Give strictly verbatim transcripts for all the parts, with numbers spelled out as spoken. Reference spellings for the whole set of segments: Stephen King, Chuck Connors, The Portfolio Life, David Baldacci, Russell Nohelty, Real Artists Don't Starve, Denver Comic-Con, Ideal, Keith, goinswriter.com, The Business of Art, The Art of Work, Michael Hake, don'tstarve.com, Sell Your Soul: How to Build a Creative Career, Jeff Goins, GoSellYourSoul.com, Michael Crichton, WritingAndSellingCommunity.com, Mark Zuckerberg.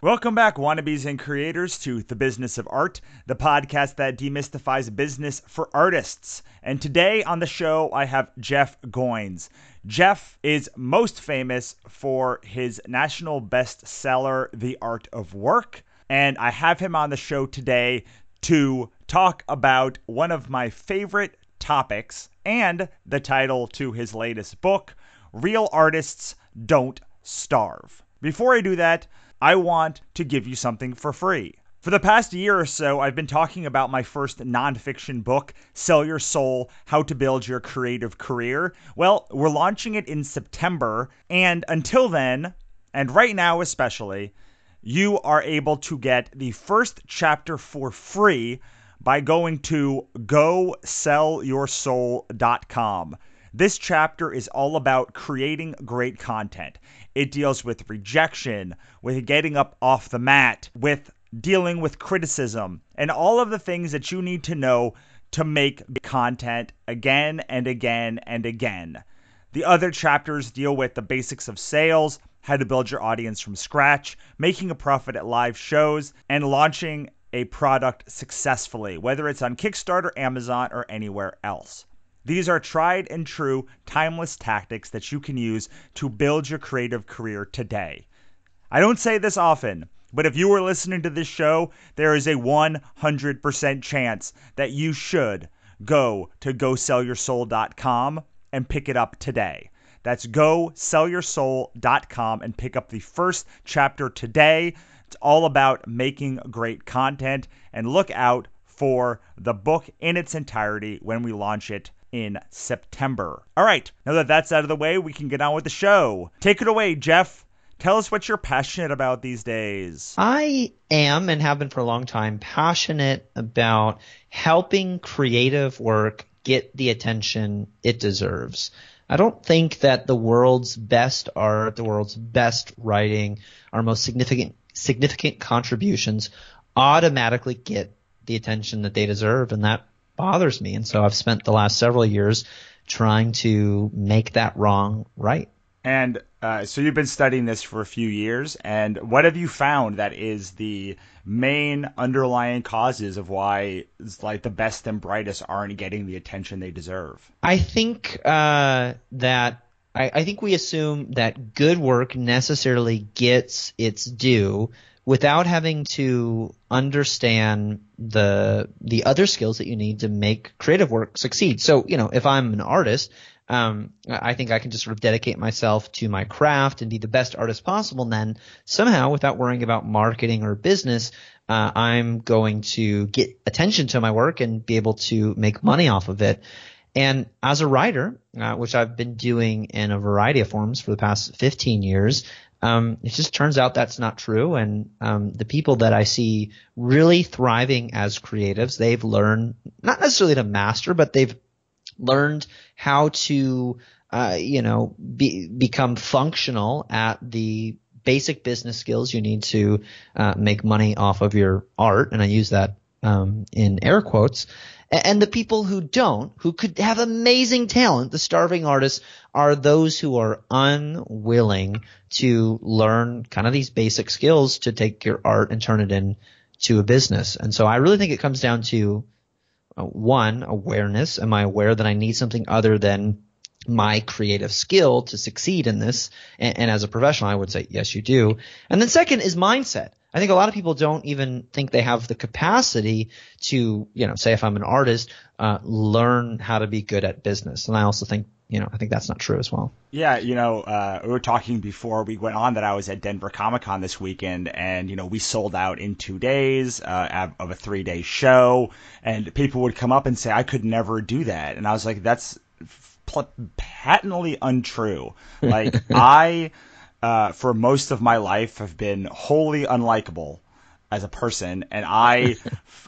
Welcome back, wannabes and creators, to The Business of Art, the podcast that demystifies business for artists. And today on the show, I have Jeff Goins. Jeff is most famous for his national bestseller, The Art of Work. And I have him on the show today to talk about one of my favorite topics and the title to his latest book, Real Artists Don't Starve. Before I do that, I want to give you something for free. For the past year or so, I've been talking about my first nonfiction book, Sell Your Soul: How to Build Your Creative Career. Well, we're launching it in September, and until then, and right now especially, you are able to get the first chapter for free by going to go sell your soul dot com. This chapter is all about creating great content. It deals with rejection, with getting up off the mat, with dealing with criticism, and all of the things that you need to know to make content again and again and again. The other chapters deal with the basics of sales, how to build your audience from scratch, making a profit at live shows, and launching a product successfully, whether it's on Kickstarter, Amazon, or anywhere else. These are tried and true, timeless tactics that you can use to build your creative career today. I don't say this often, but if you are listening to this show, there is a one hundred percent chance that you should go to go sell your soul dot com and pick it up today. That's go sell your soul dot com and pick up the first chapter today. It's all about making great content, and look out for the book in its entirety when we launch it in September. All right, now that that's out of the way, we can get on with the show. Take it away, Jeff. Tell us what you're passionate about these days. I am, and have been for a long time, passionate about helping creative work get the attention it deserves. I don't think that the world's best art, the world's best writing, our most significant significant contributions automatically get the attention that they deserve, and that bothers me. And so I've spent the last several years trying to make that wrong right. And uh, so you've been studying this for a few years, and what have you found that is the main underlying causes of why it's like the best and brightest aren't getting the attention they deserve? I think uh, that I, I think we assume that good work necessarily gets its due without having to understand the the other skills that you need to make creative work succeed. So, you know, if I'm an artist, um, I think I can just sort of dedicate myself to my craft and be the best artist possible. And then somehow, without worrying about marketing or business, uh, I'm going to get attention to my work and be able to make money off of it. And as a writer, uh, which I've been doing in a variety of forms for the past fifteen years, Um, it just turns out that's not true, and um, the people that I see really thriving as creatives, they've learned not necessarily to master, but they've learned how to, uh, you know, be, become functional at the basic business skills you need to uh, make money off of your art, and I use that um, in air quotes. And the people who don't, who could have amazing talent, the starving artists, are those who are unwilling to learn kind of these basic skills to take your art and turn it into a business. And so I really think it comes down to, uh, one, awareness. Am I aware that I need something other than my creative skill to succeed in this? And, and as a professional, I would say, yes, you do. And then second is mindset. I think a lot of people don't even think they have the capacity to, you know, say if I'm an artist, uh, learn how to be good at business. And I also think, you know, I think that's not true as well. Yeah, you know, uh, we were talking before we went on that I was at Denver Comic-Con this weekend, and, you know, we sold out in two days uh, of a three-day show, and people would come up and say, I could never do that. And I was like, that's pl- patently untrue. Like, I... Uh, for most of my life have been wholly unlikable as a person. And I,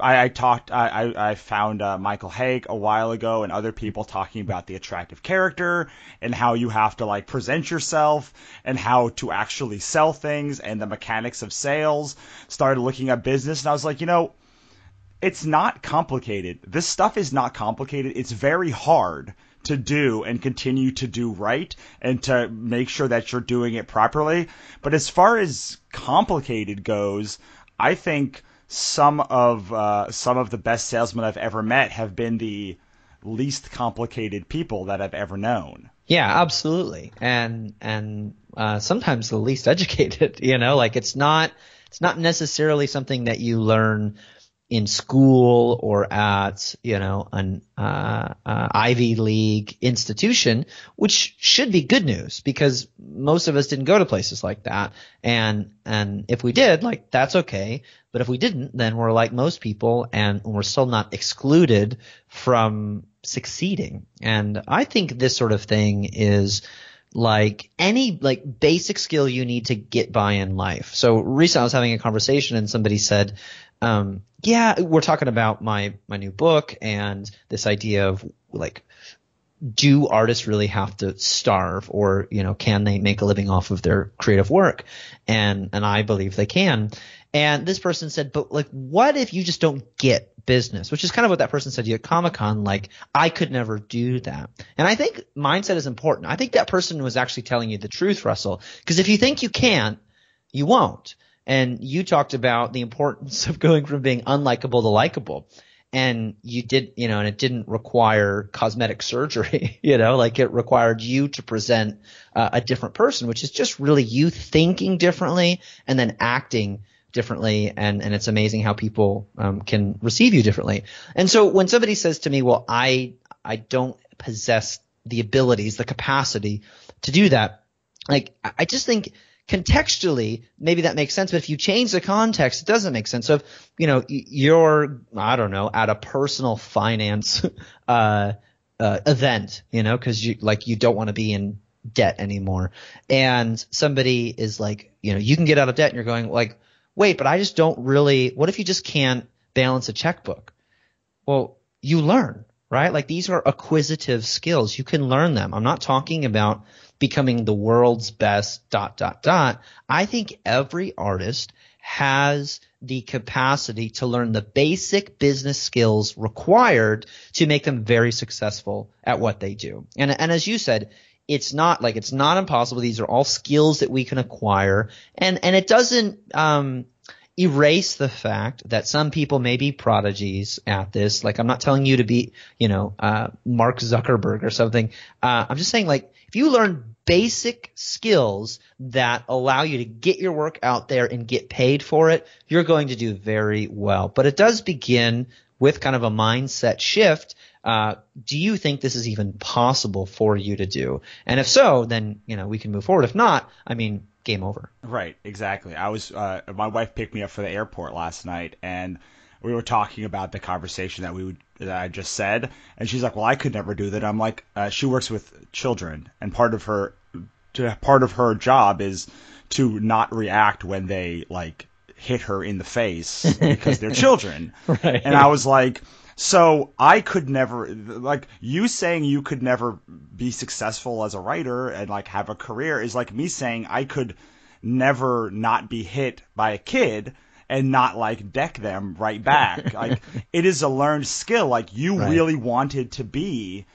I, I talked, I, I found uh, Michael Hake a while ago and other people talking about the attractive character and how you have to like present yourself and how to actually sell things and the mechanics of sales. Started looking at business, and I was like, you know, it's not complicated. This stuff is not complicated. It's very hard to do and continue to do right and to make sure that you're doing it properly. But as far as complicated goes, I think some of uh, some of the best salesmen I've ever met have been the least complicated people that I've ever known. Yeah, absolutely. And and uh, sometimes the least educated, you know, like it's not it's not necessarily something that you learn in school or at, you know, an uh, uh, Ivy League institution, which should be good news because most of us didn't go to places like that. And and if we did, like, that's okay. But if we didn't, then we're like most people and we're still not excluded from succeeding. And I think this sort of thing is like any like basic skill you need to get by in life. So recently I was having a conversation and somebody said, um, yeah, we're talking about my, my new book and this idea of like, do artists really have to starve, or, you know, can they make a living off of their creative work? And, and I believe they can. And this person said, but like, what if you just don't get business, which is kind of what that person said to you at Comic-Con, like, I could never do that. And I think mindset is important. I think that person was actually telling you the truth, Russell, because if you think you can't, you won't. And you talked about the importance of going from being unlikable to likable. And you did, you know, and it didn't require cosmetic surgery, you know, like it required you to present uh, a different person, which is just really you thinking differently and then acting differently. And, and it's amazing how people um, can receive you differently. And so when somebody says to me, well, I, I don't possess the abilities, the capacity to do that, like, I just think contextually, maybe that makes sense, but if you change the context, it doesn't make sense. So if, you know, you're, I don't know, at a personal finance uh, uh, event, you know, because you like you don't want to be in debt anymore, and somebody is like, you know, you can get out of debt, and you're going like, wait, but I just don't really. What if you just can't balance a checkbook? Well, you learn, right? Like these are acquisitive skills. You can learn them. I'm not talking about becoming the world's best dot, dot, dot. I think every artist has the capacity to learn the basic business skills required to make them very successful at what they do. And, and as you said, it's not like it's not impossible. These are all skills that we can acquire. And, and it doesn't, um, erase the fact that some people may be prodigies at this. Like I'm not telling you to be, you know, uh, Mark Zuckerberg or something. Uh, I'm just saying like, if you learn basic skills that allow you to get your work out there and get paid for it, you're going to do very well. But it does begin with kind of a mindset shift. Uh, do you think this is even possible for you to do? And if so, then, you know, we can move forward. If not, I mean, game over. Right. Exactly. I was, uh, my wife picked me up for the airport last night and we were talking about the conversation that we would, that I just said, and she's like, "Well, I could never do that." I'm like, uh, "She works with children, and part of her, part of her job is to not react when they like hit her in the face because they're children." Right. And I was like, "So I could never like you saying you could never be successful as a writer and like have a career is like me saying I could never not be hit by a kid." And not like deck them right back. Like it is a learned skill. Like you right. really wanted to be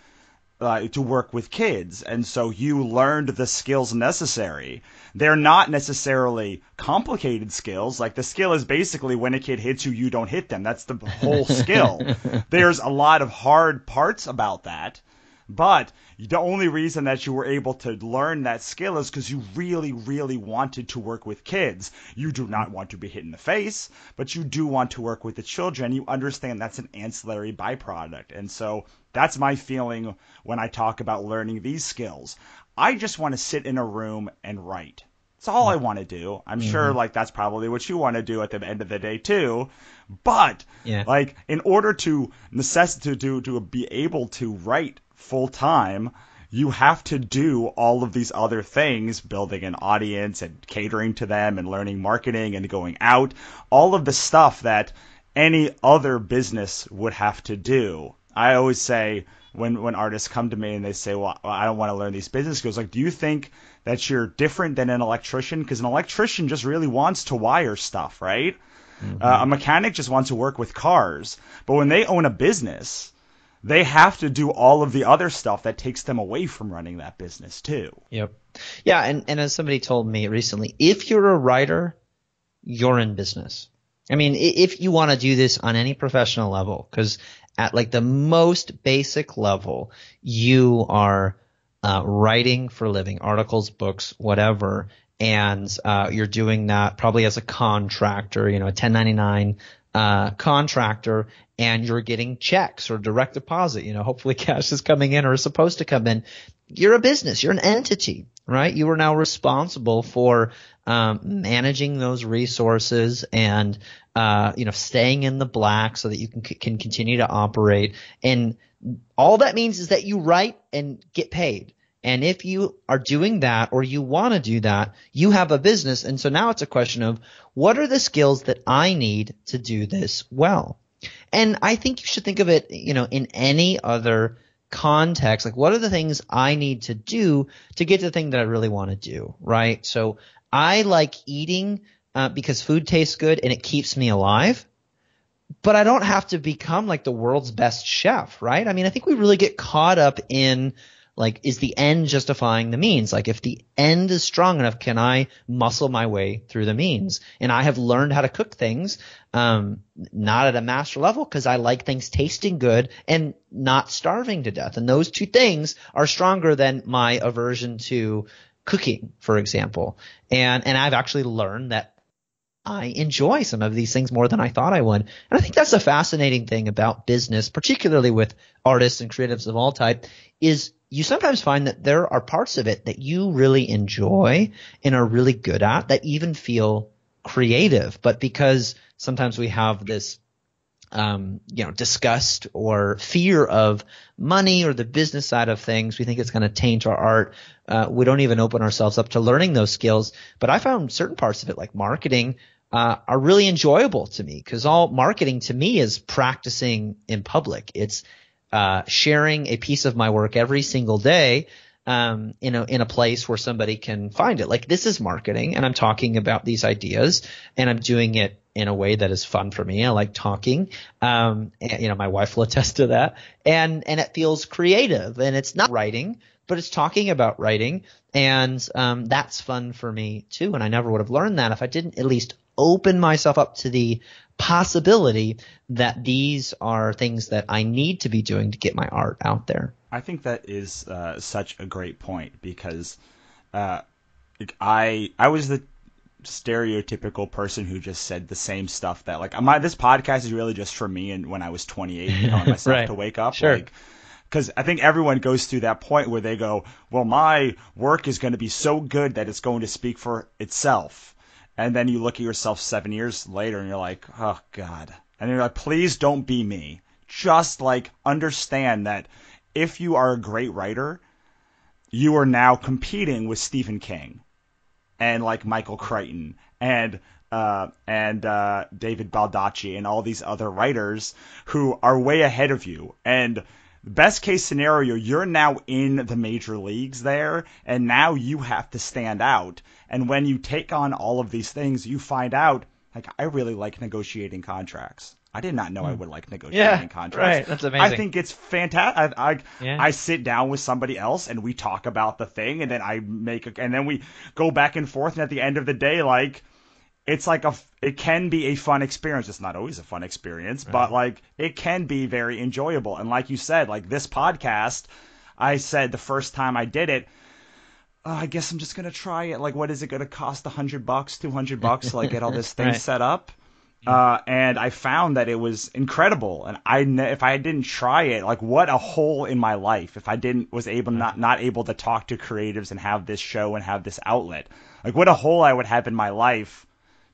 uh, to work with kids, and so you learned the skills necessary. They're not necessarily complicated skills. Like the skill is basically when a kid hits you, you don't hit them. That's the whole skill. There's a lot of hard parts about that. But the only reason that you were able to learn that skill is because you really, really wanted to work with kids. You do not want to be hit in the face, but you do want to work with the children. You understand that's an ancillary byproduct. And so that's my feeling when I talk about learning these skills. I just want to sit in a room and write. That's all I want to do. I'm mm-hmm. sure like that's probably what you want to do at the end of the day too. But yeah. like in order to necess- to, to, to be able to write full time, you have to do all of these other things, building an audience and catering to them and learning marketing and going out, all of the stuff that any other business would have to do. I always say when, when artists come to me and they say, well, I don't want to learn these business skills. Like, do you think that you're different than an electrician? Because an electrician just really wants to wire stuff, right? Mm-hmm. Uh, a mechanic just wants to work with cars. But when they own a business, they have to do all of the other stuff that takes them away from running that business too. Yep. Yeah, and, and as somebody told me recently, if you're a writer, you're in business. I mean, if you want to do this on any professional level, because at like the most basic level, you are uh, writing for a living, articles, books, whatever, and uh, you're doing that probably as a contractor, you know, a ten ninety-nine uh, contractor, and you're getting checks or direct deposit, you know, hopefully cash is coming in or is supposed to come in. You're a business. You're an entity, right? You are now responsible for um, managing those resources and, uh, you know, staying in the black so that you can, can continue to operate. And all that means is that you write and get paid. And if you are doing that or you want to do that, you have a business. And so now it's a question of what are the skills that I need to do this well? And I think you should think of it, you know, in any other context, like what are the things I need to do to get to the thing that I really want to do, right? So I like eating uh, because food tastes good and it keeps me alive, but I don't have to become like the world's best chef, right? I mean, I think we really get caught up in like, is the end justifying the means? Like if the end is strong enough, can I muscle my way through the means? And I have learned how to cook things, um, not at a master level because I like things tasting good and not starving to death. And those two things are stronger than my aversion to cooking, for example. And, and I've actually learned that I enjoy some of these things more than I thought I would. And I think that's a fascinating thing about business, particularly with artists and creatives of all type, is you sometimes find that there are parts of it that you really enjoy and are really good at that even feel creative. But because sometimes we have this um, you know, disgust or fear of money or the business side of things, we think it's going to taint our art. Uh, we don't even open ourselves up to learning those skills. But I found certain parts of it, like marketing, Uh, are really enjoyable to me because all marketing to me is practicing in public. It's uh, sharing a piece of my work every single day um, in a, in a place where somebody can find it. Like this is marketing and I'm talking about these ideas and I'm doing it in a way that is fun for me. I like talking. Um, and, you know, my wife will attest to that. And, and it feels creative and it's not writing, but it's talking about writing. And um, that's fun for me too. And I never would have learned that if I didn't at least open myself up to the possibility that these are things that I need to be doing to get my art out there. I think that is uh, such a great point because uh, I I was the stereotypical person who just said the same stuff that like my this podcast is really just for me and when I was twenty-eight and telling myself right. to wake up. Sure. Like, because I think everyone goes through that point where they go, well, my work is going to be so good that it's going to speak for itself. And then you look at yourself seven years later and you're like, oh, God. And you're like, please don't be me. Just like understand that if you are a great writer, you are now competing with Stephen King and like Michael Crichton and uh, and uh, David Baldacci and all these other writers who are way ahead of you. And best case scenario, you're now in the major leagues there, and now you have to stand out. And when you take on all of these things, you find out, like, I really like negotiating contracts. I did not know mm. I would like negotiating yeah, contracts. Right. That's amazing. I think it's fantastic. I I, yeah. I sit down with somebody else, and we talk about the thing, and then I make a, and then we go back and forth. And at the end of the day, like, it's like a, it can be a fun experience. It's not always a fun experience, right. but like it can be very enjoyable. And like you said, like this podcast, I said the first time I did it, oh, I guess I'm just going to try it. Like, what is it going to cost? A hundred bucks, two hundred bucks, like get all this thing right. set up. Yeah. Uh, and I found that it was incredible. And I, if I didn't try it, like what a hole in my life, if I didn't was able right. not, not able to talk to creatives and have this show and have this outlet, like what a hole I would have in my life.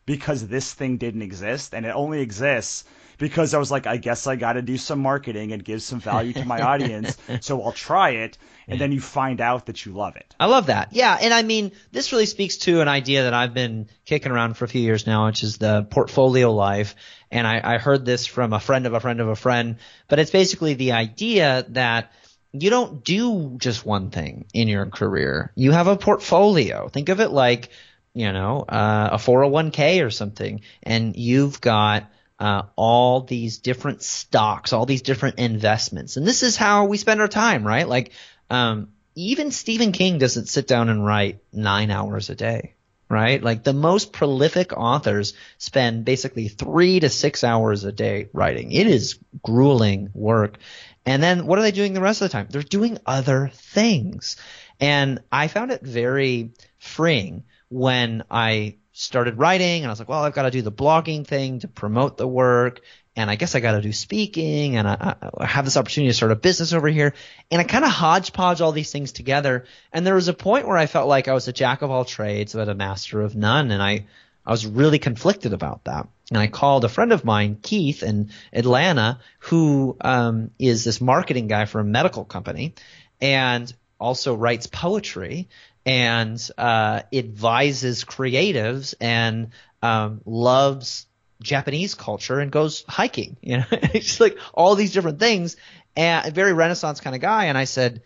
Because this thing didn't exist, and it only exists because I was like, I guess I got to do some marketing and give some value to my audience, so I'll try it, and then you find out that you love it. I love that. Yeah, and I mean, this really speaks to an idea that I've been kicking around for a few years now, which is the portfolio life, and I, I heard this from a friend of a friend of a friend, but it's basically the idea that you don't do just one thing in your career. You have a portfolio. Think of it like – you know, uh, a four oh one k or something, and you've got uh, all these different stocks, all these different investments. And this is how we spend our time, right? Like um, even Stephen King doesn't sit down and write nine hours a day, right? Like the most prolific authors spend basically three to six hours a day writing. It is grueling work. And then what are they doing the rest of the time? They're doing other things. And I found it very freeing when I started writing and I was like, well, I've got to do the blogging thing to promote the work. And I guess I got to do speaking, and I, I have this opportunity to start a business over here. And I kind of hodgepodge all these things together. And there was a point where I felt like I was a jack of all trades but a master of none. And I, I was really conflicted about that. And I called a friend of mine, Keith, in Atlanta, who um, is this marketing guy for a medical company and also writes poetry and uh, advises creatives and um, loves Japanese culture and goes hiking, you know, it's like all these different things, and a very Renaissance kind of guy. And I said,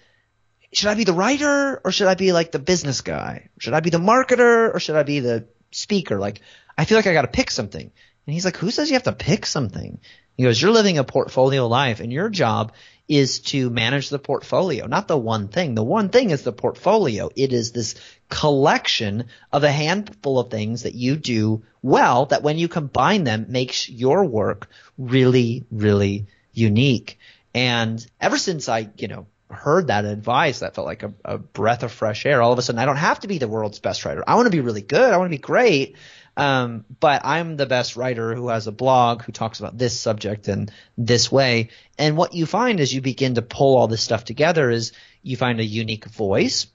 should I be the writer or should I be like the business guy? Should I be the marketer or should I be the speaker? Like, I feel like I got to pick something. And he's like, who says you have to pick something? He goes, you're living a portfolio life and your job is to manage the portfolio, not the one thing. The one thing is the portfolio. It is this collection of a handful of things that you do well that when you combine them makes your work really, really unique. And ever since I, you know, heard that advice, that felt like a, a breath of fresh air. All of a sudden, I don't have to be the world's best writer. I want to be really good. I want to be great. Um, but I'm the best writer who has a blog, who talks about this subject in this way. And what you find as you begin to pull all this stuff together is you find a unique voice.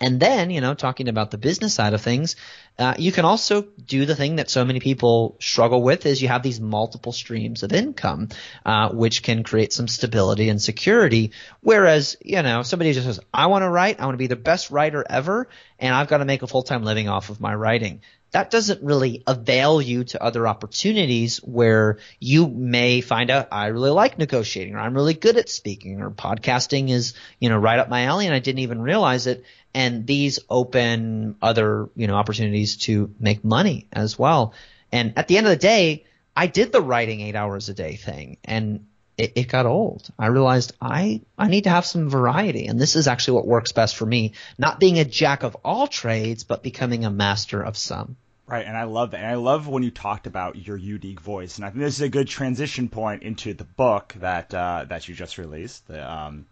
And then, you know, talking about the business side of things, uh, you can also do the thing that so many people struggle with is you have these multiple streams of income, uh, which can create some stability and security. Whereas, you know, somebody just says, I want to write, I want to be the best writer ever, and I've got to make a full-time living off of my writing. That doesn't really avail you to other opportunities where you may find out I really like negotiating, or I'm really good at speaking, or podcasting is, you know, right up my alley and I didn't even realize it. And these open other, you know, opportunities to make money as well. And at the end of the day, I did the writing eight hours a day thing and it, it got old. I realized I, I need to have some variety, and this is actually what works best for me, not being a jack of all trades, but becoming a master of some. Right. And I love that. And I love when you talked about your unique voice. And I think this is a good transition point into the book that uh, that you just released, the, um,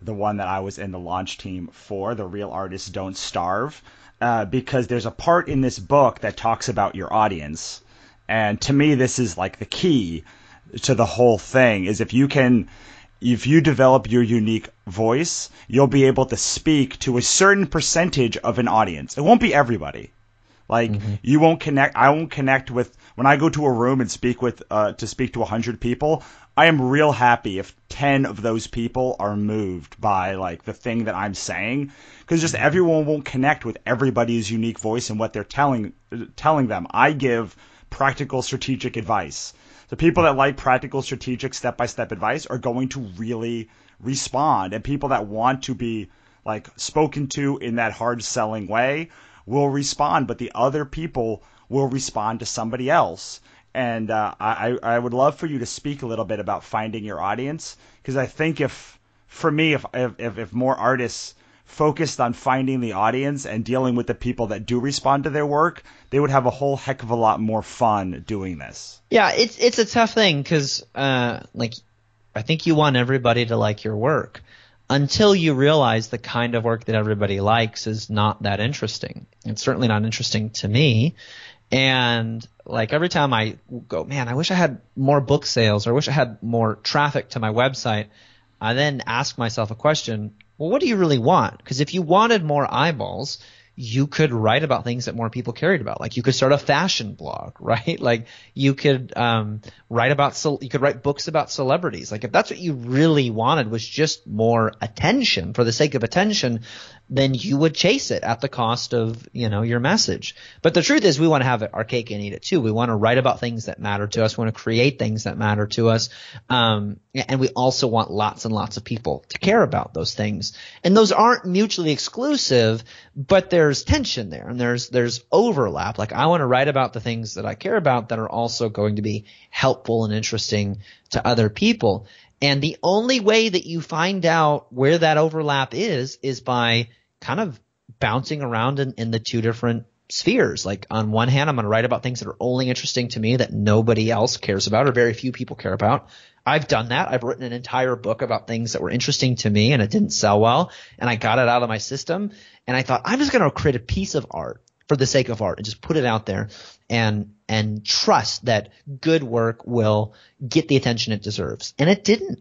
the one that I was in the launch team for, The Real Artists Don't Starve, uh, because there's a part in this book that talks about your audience. And to me, this is like the key to the whole thing is if you can if you develop your unique voice, you'll be able to speak to a certain percentage of an audience. It won't be everybody. Like mm-hmm. you won't connect. I won't connect with when I go to a room and speak with uh, to speak to one hundred people. I am real happy if ten of those people are moved by like the thing that I'm saying, because just everyone won't connect with everybody's unique voice and what they're telling telling them. I give practical strategic advice. The people that like practical, strategic, step-by-step advice are going to really respond. And people that want to be like spoken to in that hard selling way will respond. But the other people will respond to somebody else. And uh, I, I would love for you to speak a little bit about finding your audience. Because I think if for me, if, if, if more artists focused on finding the audience and dealing with the people that do respond to their work, they would have a whole heck of a lot more fun doing this. Yeah, it's it's a tough thing because uh, like I think you want everybody to like your work until you realize the kind of work that everybody likes is not that interesting. It's certainly not interesting to me. And like every time I go, man, I wish I had more book sales or I wish I had more traffic to my website, I then ask myself a question. Well, what do you really want? Because if you wanted more eyeballs, you could write about things that more people cared about. Like you could start a fashion blog, right? Like you could um, write about – you could write books about celebrities. Like if that's what you really wanted was just more attention for the sake of attention, then you would chase it at the cost of, you know, your message. But the truth is we want to have our cake and eat it too. We want to write about things that matter to us. We want to create things that matter to us. Um, and we also want lots and lots of people to care about those things. And those aren't mutually exclusive, but they're there's tension there and there's there's overlap. Like, I want to write about the things that I care about that are also going to be helpful and interesting to other people. And the only way that you find out where that overlap is is by kind of bouncing around in, in the two different spheres. Like, on one hand, I'm going to write about things that are only interesting to me that nobody else cares about or very few people care about. I've done that. I've written an entire book about things that were interesting to me, and it didn't sell well, and I got it out of my system. And I thought, I'm just going to create a piece of art for the sake of art and just put it out there and and trust that good work will get the attention it deserves. And it didn't.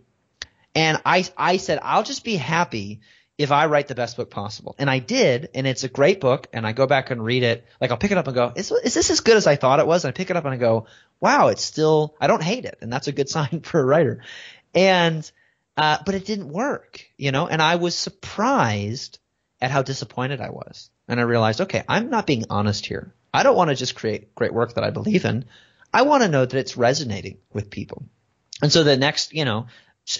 And I I said, I'll just be happy if I write the best book possible. And I did, and it's a great book, and I go back and read it. Like, I'll pick it up and go, is, is this as good as I thought it was? And I pick it up and I go, wow, it's still – I don't hate it, and that's a good sign for a writer. And uh, – but it didn't work, you know, and I was surprised at how disappointed I was. And I realized, okay, I'm not being honest here. I don't want to just create great work that I believe in. I want to know that it's resonating with people. And so the next, you know,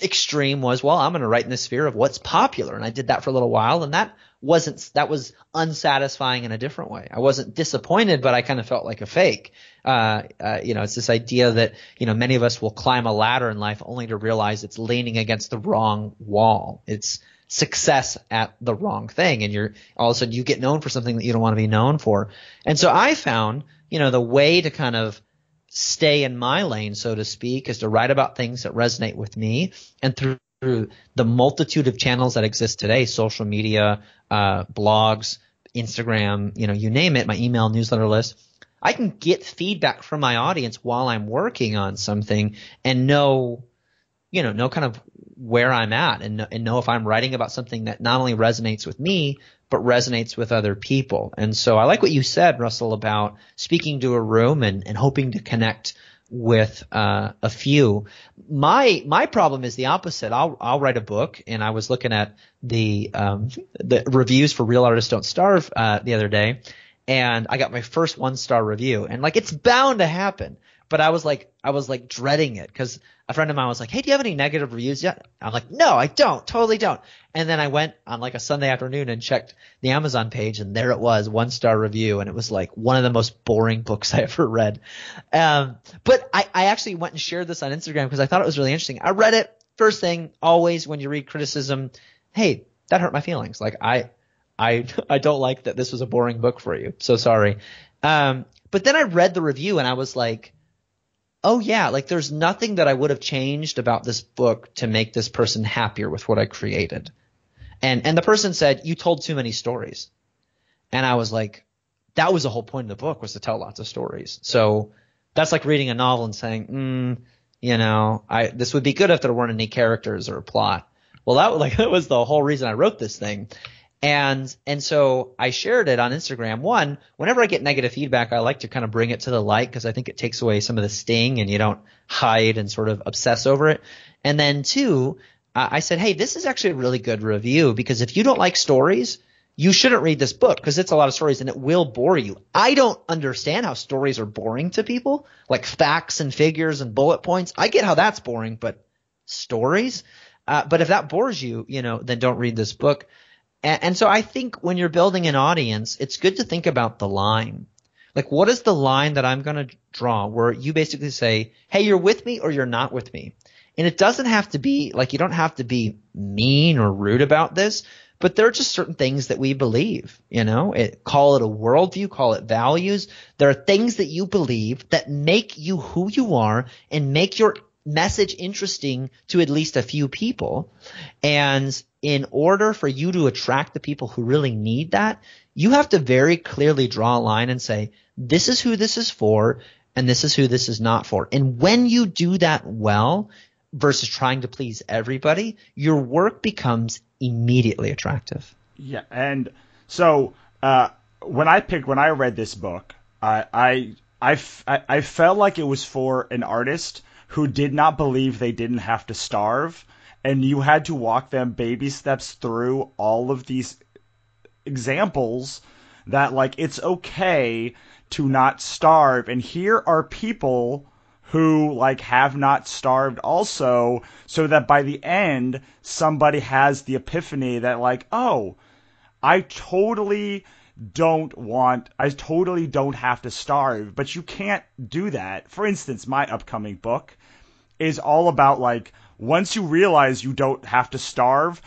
extreme was, well, I'm going to write in the sphere of what's popular. And I did that for a little while, and that wasn't – that was unsatisfying in a different way. I wasn't disappointed, but I kind of felt like a fake. Uh, uh, you know, it's this idea that, you know, many of us will climb a ladder in life only to realize it's leaning against the wrong wall. It's success at the wrong thing, and you're all of a sudden you get known for something that you don't want to be known for. And so I found, you know, the way to kind of stay in my lane, so to speak, is to write about things that resonate with me. And through, through the multitude of channels that exist today, social media, uh, blogs, Instagram, you know, you name it, my email newsletter list, I can get feedback from my audience while I'm working on something and know, you know, know kind of where I'm at, and, and know if I'm writing about something that not only resonates with me, but resonates with other people. And so I like what you said, Russell, about speaking to a room and, and hoping to connect with uh, a few. My my problem is the opposite. I'll I'll write a book, and I was looking at the um, the reviews for Real Artists Don't Starve uh, the other day, and I got my first one star review, and like, it's bound to happen. But I was like, I was like dreading it, because a friend of mine was like, hey, do you have any negative reviews yet? I'm like, no, I don't, totally don't. And then I went on like a Sunday afternoon and checked the Amazon page, and there it was, one star review. And it was like one of the most boring books I ever read. Um, but I, I actually went and shared this on Instagram because I thought it was really interesting. I read it. First thing, always when you read criticism, hey, that hurt my feelings. Like, I, I, I don't like that this was a boring book for you. So sorry. Um, but then I read the review, and I was like, oh yeah, like, there's nothing that I would have changed about this book to make this person happier with what I created. And and the person said, you told too many stories. And I was like, that was the whole point of the book, was to tell lots of stories. So that's like reading a novel and saying, mm, you know, I this would be good if there weren't any characters or a plot. Well, that was like that was the whole reason I wrote this thing. And and so I shared it on Instagram. One, whenever I get negative feedback, I like to kind of bring it to the light, because I think it takes away some of the sting and you don't hide and sort of obsess over it. And then two, uh, I said, hey, this is actually a really good review, because if you don't like stories, you shouldn't read this book, because it's a lot of stories and it will bore you. I don't understand how stories are boring to people, like facts and figures and bullet points. I get how that's boring, but stories? Uh, but if that bores you, you know, then don't read this book. And so I think when you're building an audience, it's good to think about the line. Like, what is the line that I'm going to draw where you basically say, hey, you're with me or you're not with me? And it doesn't have to be – like, you don't have to be mean or rude about this, but there are just certain things that we believe, you know. It, call it a worldview, call it values. There are things that you believe that make you who you are and make your message interesting to at least a few people. And – in order for you to attract the people who really need that, you have to very clearly draw a line and say, this is who this is for and this is who this is not for. And when you do that well versus trying to please everybody, your work becomes immediately attractive. Yeah. And so uh, when I picked – when I read this book, I, I, I, I felt like it was for an artist who did not believe they didn't have to starve. And you had to walk them baby steps through all of these examples that, like, it's okay to not starve. And here are people who, like, have not starved also, so that by the end, somebody has the epiphany that, like, oh, I totally don't want, I totally don't have to starve, but you can't do that. For instance, my upcoming book is all about, like, once you realize you don't have to starve,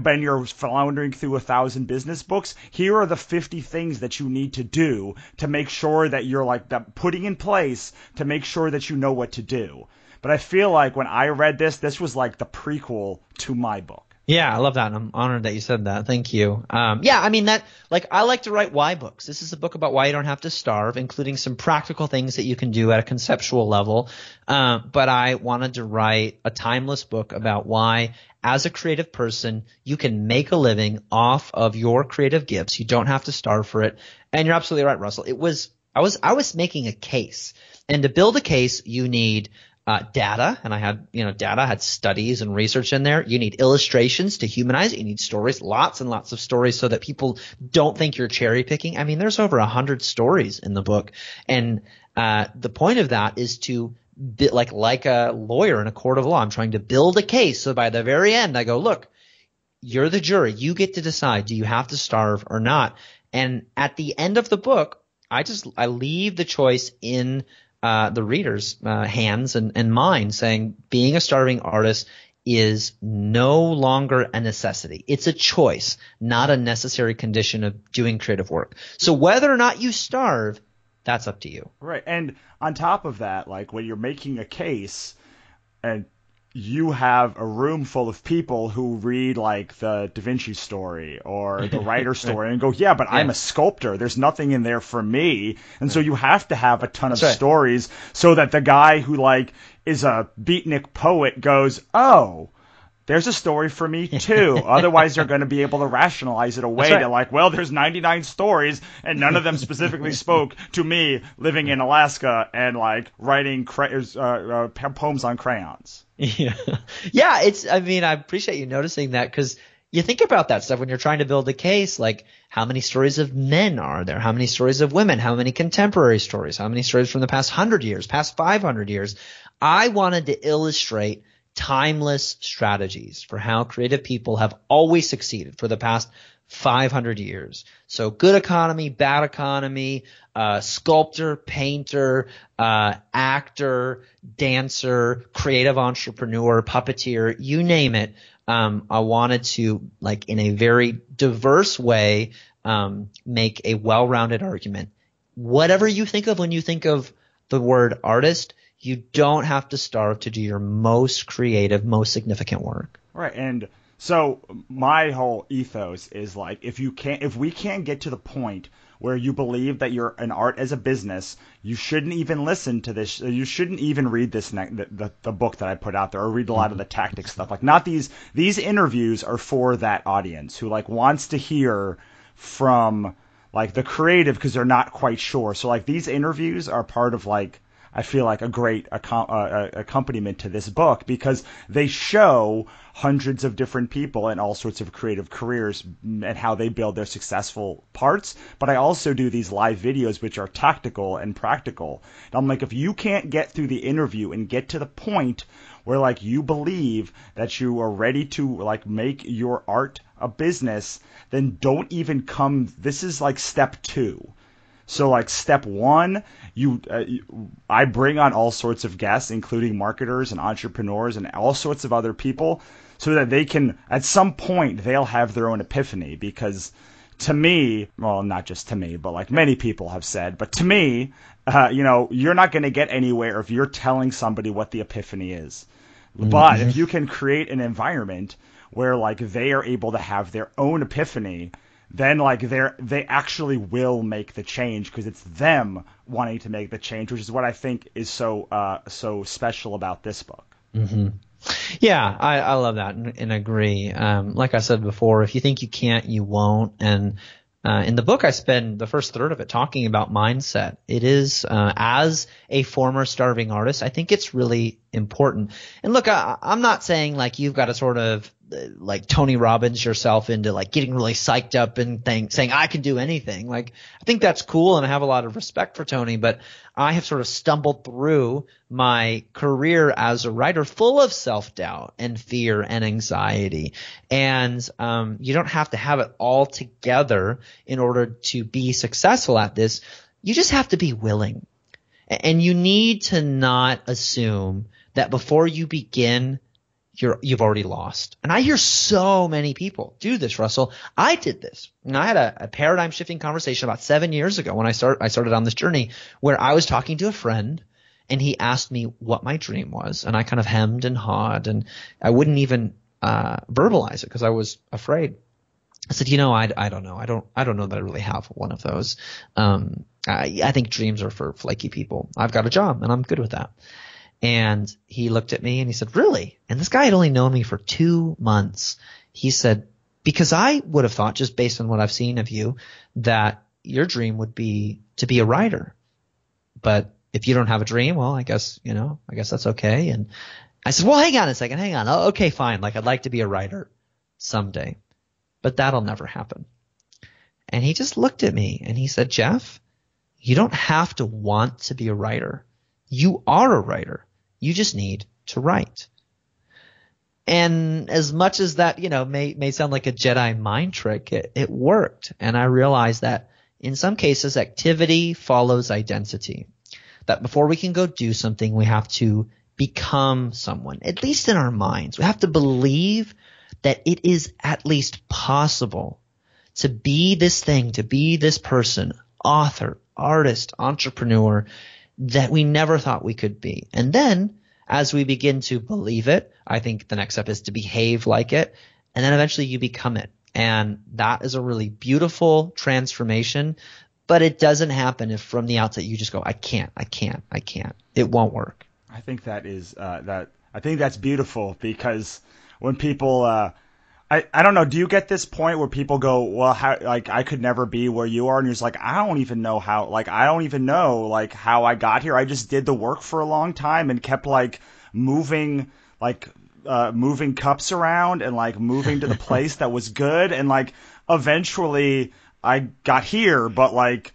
when you're floundering through a thousand business books, here are the fifty things that you need to do to make sure that you're, like, that putting in place to make sure that you know what to do. But I feel like when I read this, this was like the prequel to my book. Yeah, I love that. I'm honored that you said that. Thank you. Um, yeah, I mean that – like I like to write why books. This is a book about why you don't have to starve, including some practical things that you can do at a conceptual level. Uh, but I wanted to write a timeless book about why – as a creative person, you can make a living off of your creative gifts. You don't have to starve for it. And you're absolutely right, Russell. It was I was I was making a case, and to build a case, you need uh, data, and I had you know data, I had studies and research in there. You need illustrations to humanize it. You need stories, lots and lots of stories, so that people don't think you're cherry picking. I mean, there's over a hundred stories in the book, and uh, the point of that is to Like like a lawyer in a court of law, I'm trying to build a case. So by the very end, I go, look, you're the jury. You get to decide, do you have to starve or not? And at the end of the book, I just I leave the choice in uh, the reader's uh, hands and, and mine, saying being a starving artist is no longer a necessity. It's a choice, not a necessary condition of doing creative work. So whether or not you starve, that's up to you. Right. And on top of that, like when you're making a case and you have a room full of people who read like the Da Vinci story or the writer story and go, yeah, but yeah. I'm a sculptor. There's nothing in there for me. And right. So you have to have a ton of That's stories right. so that the guy who like is a beatnik poet goes, oh, there's a story for me too. Otherwise, they're going to be able to rationalize it away. Right. They're like, well, there's ninety-nine stories, and none of them specifically spoke to me living in Alaska and like writing cra- uh, uh, poems on crayons. Yeah, yeah. It's. I mean, I appreciate you noticing that because you think about that stuff when you're trying to build a case. Like, how many stories of men are there? How many stories of women? How many contemporary stories? How many stories from the past hundred years? Past five hundred years? I wanted to illustrate timeless strategies for how creative people have always succeeded for the past five hundred years. So good economy, bad economy, uh, sculptor, painter, uh, actor, dancer, creative entrepreneur, puppeteer, you name it. Um, I wanted to, like, in a very diverse way, um, make a well-rounded argument. Whatever you think of when you think of the word artist, you don't have to starve to do your most creative, most significant work. Right. And so my whole ethos is like, if you can't, if we can't get to the point where you believe that you're an art as a business, you shouldn't even listen to this. You shouldn't even read this ne- the, the, the book that I put out there, or read a lot of the tactics stuff. Like, not these these interviews are for that audience who like wants to hear from like the creative because they're not quite sure. So like these interviews are part of like, I feel like a great accom- uh, accompaniment to this book because they show hundreds of different people in all sorts of creative careers and how they build their successful parts. But I also do these live videos, which are tactical and practical. And I'm like, if you can't get through the interview and get to the point where like you believe that you are ready to like make your art a business, then don't even come. This is like step two. So like step one, you, uh, you I bring on all sorts of guests, including marketers and entrepreneurs and all sorts of other people so that they can at some point they'll have their own epiphany. Because to me, well, not just to me, but like many people have said, but to me, uh, you know, you're not going to get anywhere if you're telling somebody what the epiphany is. Mm-hmm. But if you can create an environment where like they are able to have their own epiphany, then like they're they actually will make the change because it's them wanting to make the change, which is what I think is so uh, so special about this book. Mm-hmm. Yeah, I, I love that and, and agree. Um, like I said before, if you think you can't, you won't. And uh, in the book, I spend the first third of it talking about mindset. It is uh, as a former starving artist, I think it's really important. And look, I, I'm not saying like you've got to sort of like Tony Robbins yourself into like getting really psyched up and thing, saying I can do anything. Like I think that's cool and I have a lot of respect for Tony, but I have sort of stumbled through my career as a writer full of self-doubt and fear and anxiety. And um, you don't have to have it all together in order to be successful at this. You just have to be willing. And you need to not assume that before you begin You're, you've already lost. And I hear so many people do this, Russell. I did this. And I had a, a paradigm shifting conversation about seven years ago when I started, I started on this journey where I was talking to a friend and he asked me what my dream was. And I kind of hemmed and hawed and I wouldn't even uh, verbalize it because I was afraid. I said, you know, I, I don't know. I don't, I don't know that I really have one of those. Um, I, I think dreams are for flaky people. I've got a job and I'm good with that. And he looked at me and he said, really? And this guy had only known me for two months. He said, because I would have thought, just based on what I've seen of you, that your dream would be to be a writer. But if you don't have a dream, well, I guess, you know, I guess that's okay. And I said, well, hang on a second. Hang on. Oh, okay, fine. Like I'd like to be a writer someday, but that'll never happen. And he just looked at me and he said, Jeff, you don't have to want to be a writer. You are a writer. You just need to write. And as much as that, you know, may, may sound like a Jedi mind trick, it, it worked. And I realized that in some cases, activity follows identity. That before we can go do something, we have to become someone, at least in our minds. We have to believe that it is at least possible to be this thing, to be this person, author, artist, entrepreneur, that we never thought we could be. And then as we begin to believe it, I think the next step is to behave like it. And then eventually you become it. And that is a really beautiful transformation. But it doesn't happen if from the outset you just go, I can't, I can't, I can't. It won't work. I think that is uh, that. I think that's beautiful because when people uh, I, I don't know. Do you get this point where people go, well, how, like I could never be where you are? And you're just like, I don't even know how, like, I don't even know like how I got here. I just did the work for a long time and kept like moving, like uh, moving cups around and like moving to the place that was good. And like, eventually I got here, but like,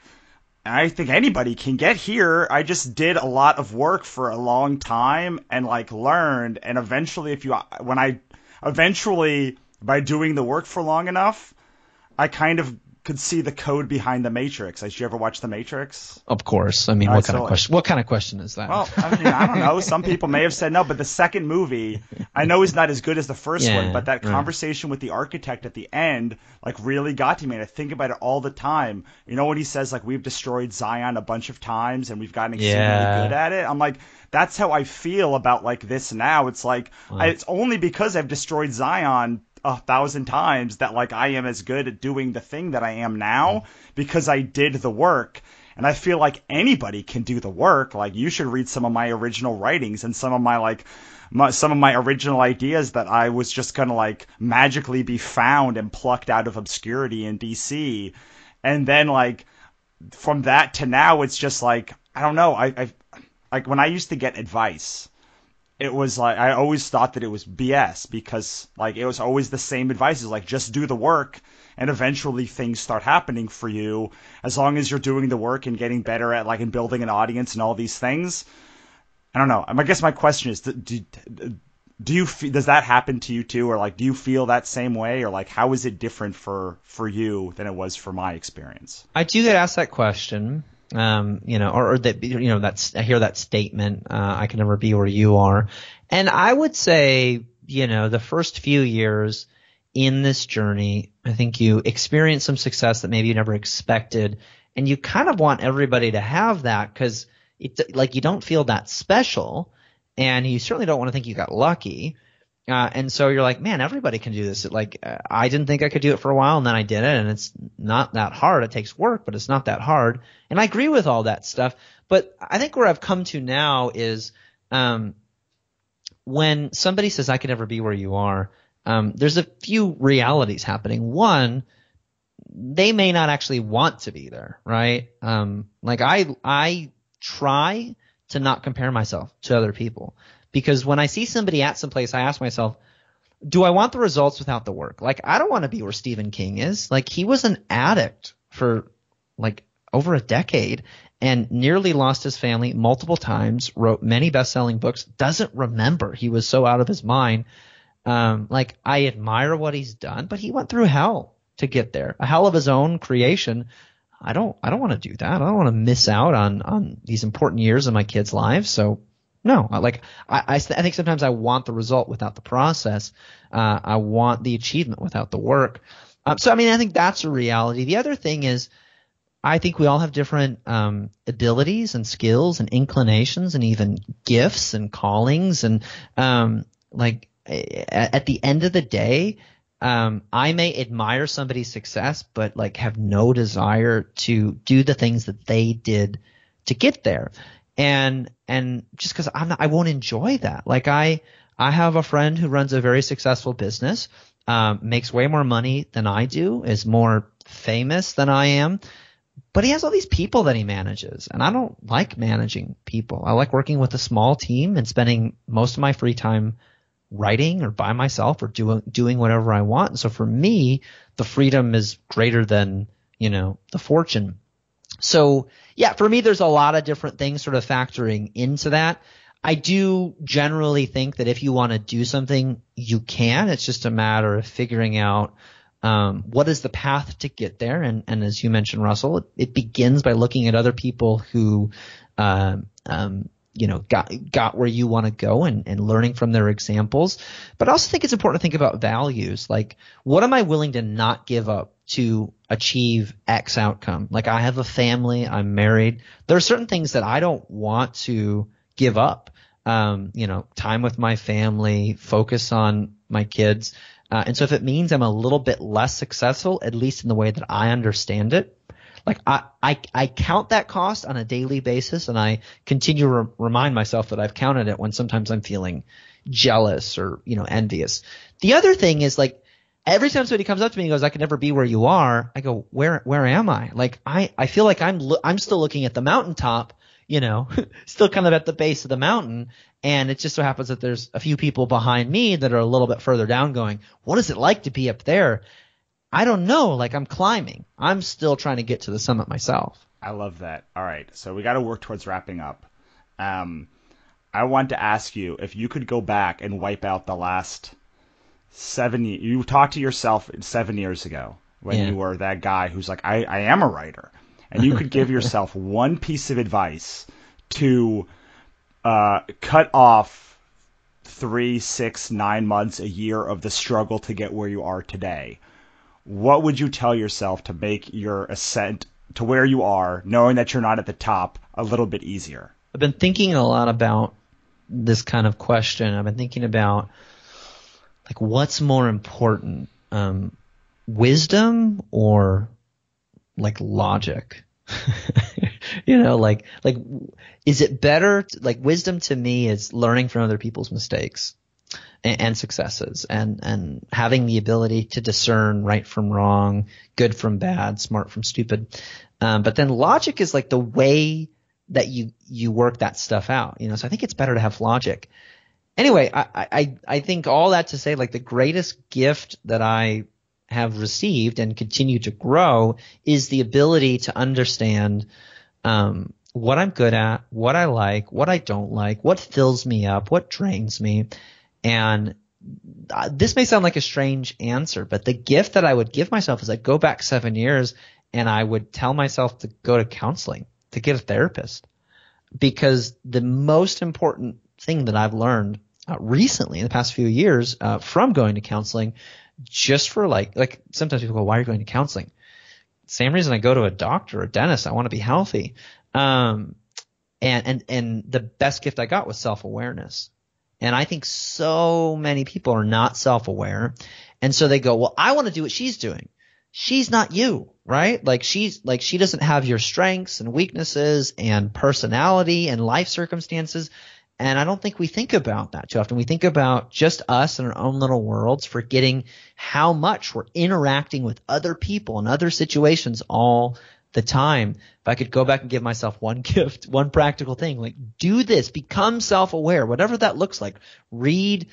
I think anybody can get here. I just did a lot of work for a long time and like learned. And eventually if you, when I eventually by doing the work for long enough, I kind of could see the code behind the Matrix. Did you ever watch the Matrix? Of course. I mean, what kind of question? What kind of question is that? Well, I mean, I don't know. Some people may have said no, but the second movie, I know, is not as good as the first yeah, one. But that conversation right. with the architect at the end, like, really got to me, and I think about it all the time. You know, when he says like, "We've destroyed Zion a bunch of times, and we've gotten extremely yeah. good at it," I'm like, that's how I feel about like this now. It's like wow. I, it's only because I've destroyed Zion a thousand times that like I am as good at doing the thing that I am now because I did the work. And I feel like anybody can do the work. Like you should read some of my original writings and some of my like my, some of my original ideas that I was just going to like magically be found and plucked out of obscurity in D C. And then like from that to now, it's just like, I don't know. I, I like when I used to get advice, it was like I always thought that it was B S because like it was always the same advice. It's like just do the work and eventually things start happening for you as long as you're doing the work and getting better at like and building an audience and all these things. I don't know. I guess my question is, do, do you does that happen to you too? Or like do you feel that same way? Or like how is it different for for you than it was for my experience? I do get asked that question. Um, you know, or, or that, you know, that's, I hear that statement, uh, I can never be where you are. And I would say, you know, the first few years in this journey, I think you experience some success that maybe you never expected. And you kind of want everybody to have that because it, like, you don't feel that special and you certainly don't want to think you got lucky. Uh, and so you're like, man, everybody can do this. It, like, uh, I didn't think I could do it for a while, and then I did it, and it's not that hard. It takes work, but it's not that hard. And I agree with all that stuff. But I think where I've come to now is um, when somebody says, I can never be where you are, um, there's a few realities happening. One, they may not actually want to be there, right? Um, like I, I try to not compare myself to other people. Because when I see somebody at some place, I ask myself, do I want the results without the work? Like, I don't want to be where Stephen King is. Like, he was an addict for like over a decade and nearly lost his family multiple times, wrote many best-selling books, doesn't remember. He was so out of his mind. Um, like, I admire what he's done, but he went through hell to get there, a hell of his own creation. I don't I don't want to do that. I don't want to miss out on on these important years in my kids' lives. So no, like I, I, I think sometimes I want the result without the process. Uh, I want the achievement without the work. Um, so, I mean, I think that's a reality. The other thing is, I think we all have different um, abilities and skills and inclinations and even gifts and callings. And um, like at, at the end of the day, um, I may admire somebody's success, but like have no desire to do the things that they did to get there. And, and just cause I'm not, I won't enjoy that. Like I, I have a friend who runs a very successful business, um, makes way more money than I do, is more famous than I am, but he has all these people that he manages. And I don't like managing people. I like working with a small team and spending most of my free time writing or by myself or doing, doing whatever I want. And so for me, the freedom is greater than, you know, the fortune. So yeah, for me, there's a lot of different things sort of factoring into that. I do generally think that if you want to do something, you can. It's just a matter of figuring out um, what is the path to get there. And, and as you mentioned, Russell, it, it begins by looking at other people who, um, um, you know, got got where you want to go and, and learning from their examples. But I also think it's important to think about values. Like, what am I willing to not give up to achieve X outcome? Like, I have a family, I'm married. There are certain things that I don't want to give up. Um, you know, time with my family, focus on my kids. Uh, and so if it means I'm a little bit less successful, at least in the way that I understand it, like I, I, I count that cost on a daily basis, and I continue to re- remind myself that I've counted it when sometimes I'm feeling jealous or, you know, envious. The other thing is, like, every time somebody comes up to me and goes, I can never be where you are, I go, where where am I? Like I, I feel like I'm lo- I'm still looking at the mountaintop, you know, still kind of at the base of the mountain. And it just so happens that there's a few people behind me that are a little bit further down going, what is it like to be up there? I don't know. Like, I'm climbing. I'm still trying to get to the summit myself. I love that. All right. So we got to work towards wrapping up. Um, I want to ask you, if you could go back and wipe out the last – Seven. You talked to yourself seven years ago when yeah. you were that guy who's like, I, I am a writer, and you could give yourself one piece of advice to uh, cut off three, six, nine months, a year of the struggle to get where you are today. What would you tell yourself to make your ascent to where you are, knowing that you're not at the top, a little bit easier? I've been thinking a lot about this kind of question. I've been thinking about, like, what's more important, um, wisdom or like logic? You know, like, like, is it better to, like, wisdom to me is learning from other people's mistakes and, and successes and, and having the ability to discern right from wrong, good from bad, smart from stupid. Um, but then logic is like the way that you, you work that stuff out, you know? So I think it's better to have logic. Anyway, I, I I think all that to say, like, the greatest gift that I have received and continue to grow is the ability to understand um, what I'm good at, what I like, what I don't like, what fills me up, what drains me. And this may sound like a strange answer, but the gift that I would give myself is I'd go back seven years and I would tell myself to go to counseling, to get a therapist, because the most important thing that I've learned Uh, recently in the past few years uh, from going to counseling, just for like, like sometimes people go, why are you going to counseling? Same reason I go to a doctor or a dentist. I want to be healthy. Um, and, and, and the best gift I got was self-awareness. And I think so many people are not self-aware. And so they go, well, I want to do what she's doing. She's not you, right? Like she's like, she doesn't have your strengths and weaknesses and personality and life circumstances. And I don't think we think about that too often. We think about just us and our own little worlds, forgetting how much we're interacting with other people and other situations all the time, if I could go back and give myself one gift, one practical thing, like do this, become self-aware, whatever that looks like. Read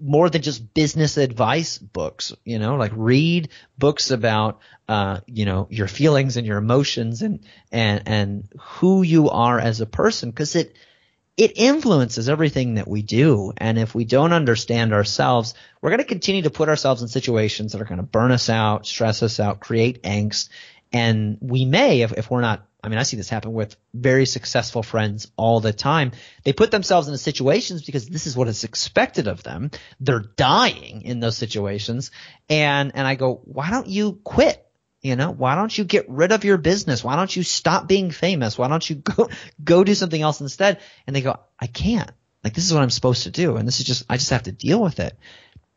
more than just business advice books, you know, like read books about, uh, you know, your feelings and your emotions and, and, and who you are as a person, because it, it influences everything that we do. And if we don't understand ourselves, we're going to continue to put ourselves in situations that are going to burn us out, stress us out, create angst. And we may, if, if we're not, I mean, I see this happen with very successful friends all the time. They put themselves in situations because this is what is expected of them. They're dying in those situations. And, and I go, why don't you quit? You know, why don't you get rid of your business? Why don't you stop being famous? Why don't you go, go do something else instead? And they go, I can't. Like, this is what I'm supposed to do. And this is just, I just have to deal with it.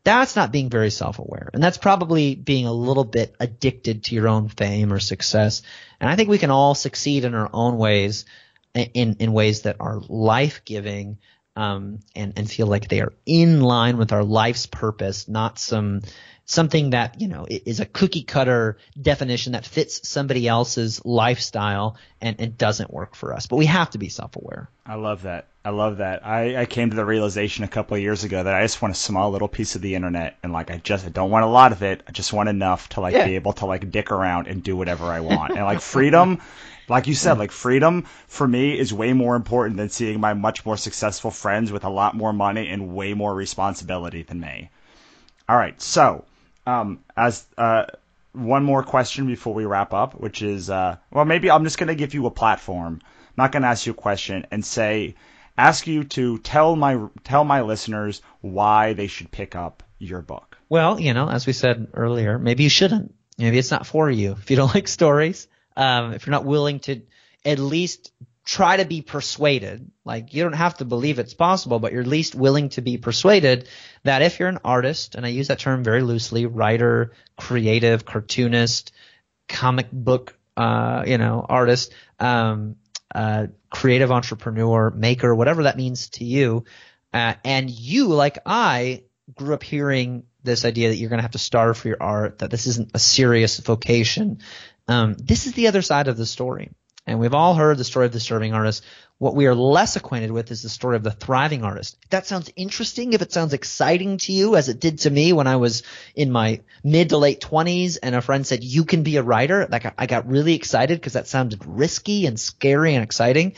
That's not being very self-aware, and that's probably being a little bit addicted to your own fame or success. And I think we can all succeed in our own ways, in in ways that are life-giving, um, and and feel like they are in line with our life's purpose, not some something that, you know, is a cookie-cutter definition that fits somebody else's lifestyle and and doesn't work for us. But we have to be self-aware. I love that. I love that. I, I came to the realization a couple of years ago that I just want a small little piece of the internet, and like I just I don't want a lot of it. I just want enough to like yeah. be able to like dick around and do whatever I want. And like freedom, like you said, like freedom for me is way more important than seeing my much more successful friends with a lot more money and way more responsibility than me. All right, so um, as uh, one more question before we wrap up, which is uh, well, maybe I'm just gonna give you a platform. I'm not gonna ask you a question and say. Ask you to tell my tell my listeners why they should pick up your book. Well, you know, as we said earlier, maybe you shouldn't. Maybe it's not for you. If you don't like stories, um, if you're not willing to at least try to be persuaded, like you don't have to believe it's possible, but you're at least willing to be persuaded that if you're an artist, and I use that term very loosely, writer, creative, cartoonist, comic book, uh, you know, artist, um, uh, creative entrepreneur, maker, whatever that means to you. Uh, and you, like I, grew up hearing this idea that you're going to have to starve for your art, that this isn't a serious vocation. Um, this is the other side of the story. And we've all heard the story of the starving artist. What we are less acquainted with is the story of the thriving artist. If that sounds interesting, if it sounds exciting to you, as it did to me when I was in my mid to late twenties and a friend said, you can be a writer, like I got really excited because that sounded risky and scary and exciting,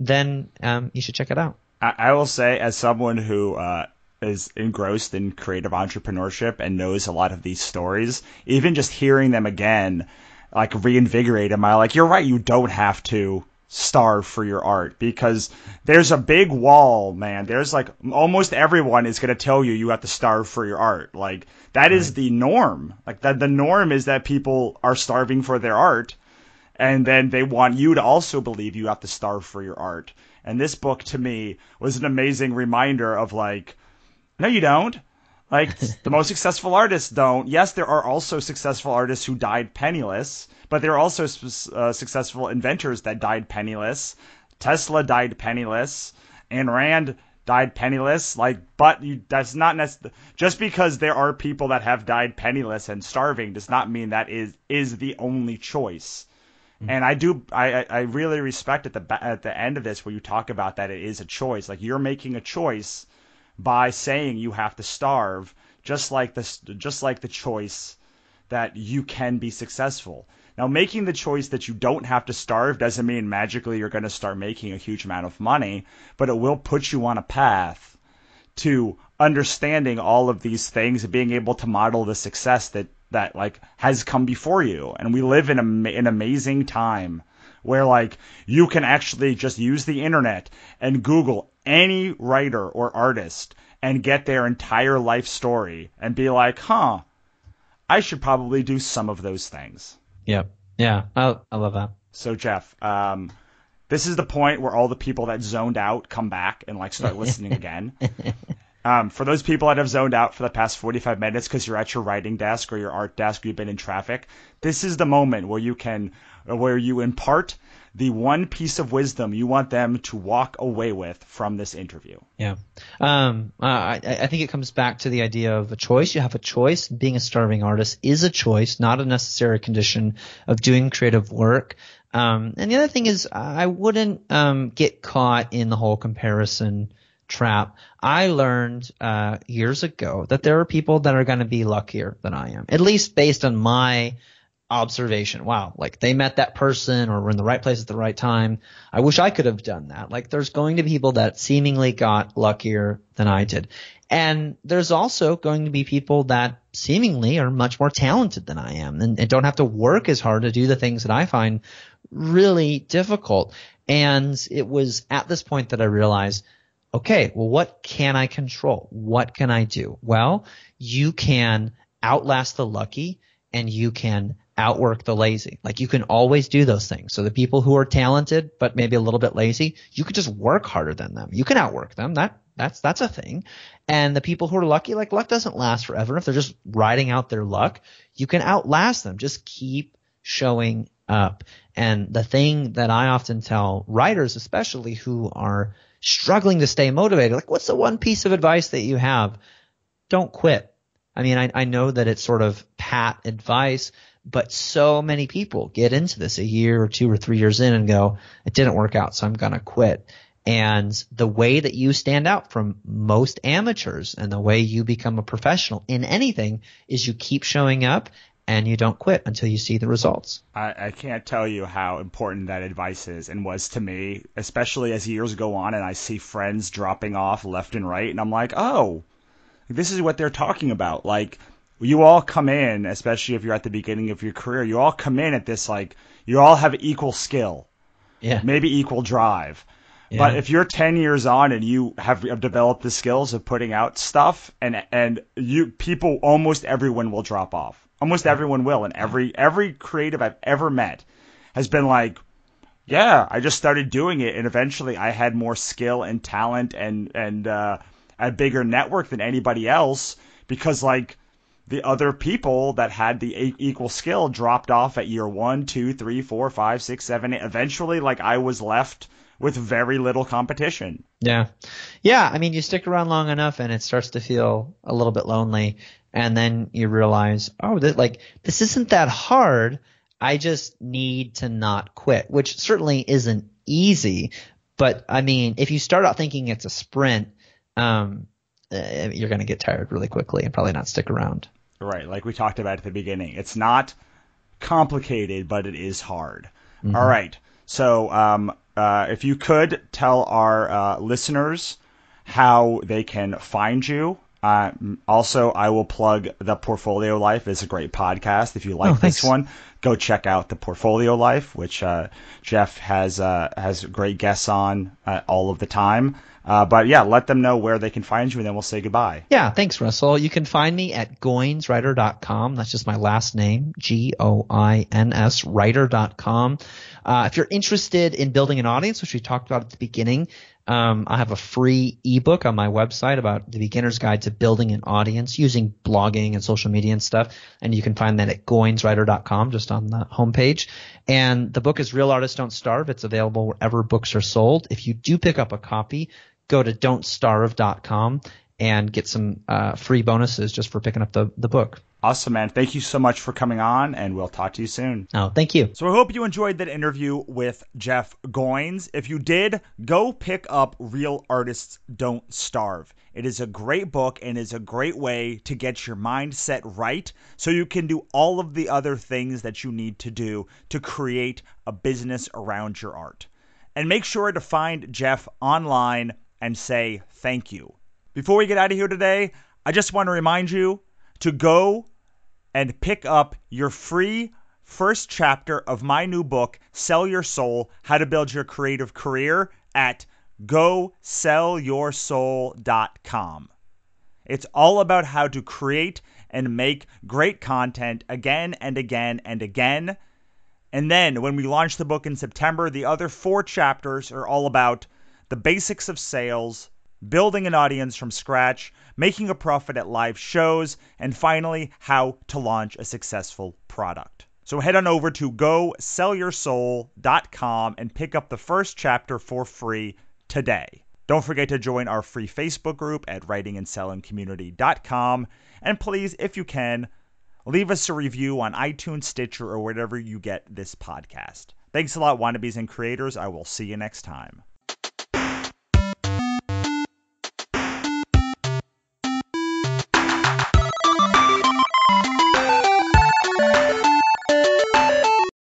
then um, you should check it out. I, I will say, as someone who uh, is engrossed in creative entrepreneurship and knows a lot of these stories, even just hearing them again, like reinvigorated my, like, you're right, you don't have to starve for your art, because there's a big wall, man. There's like almost everyone is going to tell you you have to starve for your art. Like that right. is the norm. Like that the norm is that people are starving for their art, and then they want you to also believe you have to starve for your art. And this book to me was an amazing reminder of like, no, you don't. Like, the most successful artists don't. Yes, there are also successful artists who died penniless, but there are also uh, successful inventors that died penniless. Tesla died penniless. Ayn Rand died penniless. Like, but you, that's not necessarily – just because there are people that have died penniless and starving does not mean that is is the only choice. Mm-hmm. And I do I, – I really respect at the at the end of this where you talk about that it is a choice. Like, you're making a choice – by saying you have to starve, just like this, just like the choice that you can be successful. Now, making the choice that you don't have to starve doesn't mean magically you're going to start making a huge amount of money, but it will put you on a path to understanding all of these things and being able to model the success that, that like has come before you. And we live in a, an amazing time where like you can actually just use the internet and Google any writer or artist and get their entire life story and be like, huh, I should probably do some of those things. Yeah. Yeah. I, I love that. So Jeff, um, this is the point where all the people that zoned out come back and like start listening again. Um, for those people that have zoned out for the past forty-five minutes because you're at your writing desk or your art desk, you've been in traffic, this is the moment where you can, where you impart the one piece of wisdom you want them to walk away with from this interview? Yeah. Um, uh, I, I think it comes back to the idea of a choice. You have a choice. Being a starving artist is a choice, not a necessary condition of doing creative work. Um, and the other thing is I wouldn't um, get caught in the whole comparison trap. I learned uh, years ago that there are people that are going to be luckier than I am, at least based on my observation. Wow, like they met that person or were in the right place at the right time. I wish I could have done that. Like there's going to be people that seemingly got luckier than I did. And there's also going to be people that seemingly are much more talented than I am and, and don't have to work as hard to do the things that I find really difficult. And it was at this point that I realized, okay, well, what can I control? What can I do? Well, you can outlast the lucky and you can outwork the lazy. Like you can always do those things. So the people who are talented but maybe a little bit lazy, you could just work harder than them. You can outwork them. That that's that's a thing. And the people who are lucky, like luck doesn't last forever. If they're just riding out their luck, you can outlast them. Just keep showing up. And the thing that I often tell writers, especially who are struggling to stay motivated, like what's the one piece of advice that you have? Don't quit. I mean, I, I know that it's sort of pat advice, but so many people get into this a year or two or three years in and go, it didn't work out, so I'm going to quit. And the way that you stand out from most amateurs and the way you become a professional in anything is you keep showing up and you don't quit until you see the results. I, I can't tell you how important that advice is and was to me, especially as years go on and I see friends dropping off left and right, and I'm like, oh, this is what they're talking about. Like you all come in, especially if you're at the beginning of your career, you all come in at this like you all have equal skill, yeah, maybe equal drive. Yeah. But if you're ten years on and you have developed the skills of putting out stuff and and you people, almost everyone will drop off. Almost yeah. everyone will. And every every creative I've ever met has been like, yeah, I just started doing it. And eventually I had more skill and talent and and uh a bigger network than anybody else because like the other people that had the equal skill dropped off at year one, two, three, four, five, six, seven, eight. Eventually, like I was left with very little competition. Yeah. Yeah. I mean, you stick around long enough and it starts to feel a little bit lonely. And then you realize, oh, that like this isn't that hard. I just need to not quit, which certainly isn't easy. But I mean, if you start out thinking it's a sprint, Um, uh, you're going to get tired really quickly and probably not stick around. Right. Like we talked about at the beginning, it's not complicated, but it is hard. Mm-hmm. All right. So um, uh, if you could tell our uh, listeners how they can find you. Uh, also, I will plug The Portfolio Life is a great podcast. If you like oh, this thanks. one, go check out The Portfolio Life, which uh, Jeff has uh, has great guests on uh, all of the time. Uh, but yeah, let them know where they can find you and then we'll say goodbye. Yeah. Thanks, Russell. You can find me at goins writer dot com. That's just my last name, G O I N S writer dot com. Uh, if you're interested in building an audience, which we talked about at the beginning, um, I have a free ebook on my website about the beginner's guide to building an audience using blogging and social media and stuff. And you can find that at goins writer dot com, just on the homepage. And the book is Real Artists Don't Starve. It's available wherever books are sold. If you do pick up a copy, go to don't starve dot com and get some uh, free bonuses just for picking up the, the book. Awesome, man. Thank you so much for coming on, and we'll talk to you soon. Oh, thank you. So I hope you enjoyed that interview with Jeff Goins. If you did, go pick up Real Artists Don't Starve. It is a great book and is a great way to get your mindset right so you can do all of the other things that you need to do to create a business around your art. And make sure to find Jeff online and say thank you. Before we get out of here today, I just want to remind you to go and pick up your free first chapter of my new book, Sell Your Soul: How to Build Your Creative Career, at go sell your soul dot com. It's all about how to create and make great content again and again and again. And then when we launch the book in September, the other four chapters are all about the basics of sales, building an audience from scratch, making a profit at live shows, and finally, how to launch a successful product. So head on over to go sell your soul dot com and pick up the first chapter for free today. Don't forget to join our free Facebook group at writing and selling community dot com. And please, if you can, leave us a review on iTunes, Stitcher, or wherever you get this podcast. Thanks a lot, wannabes and creators. I will see you next time.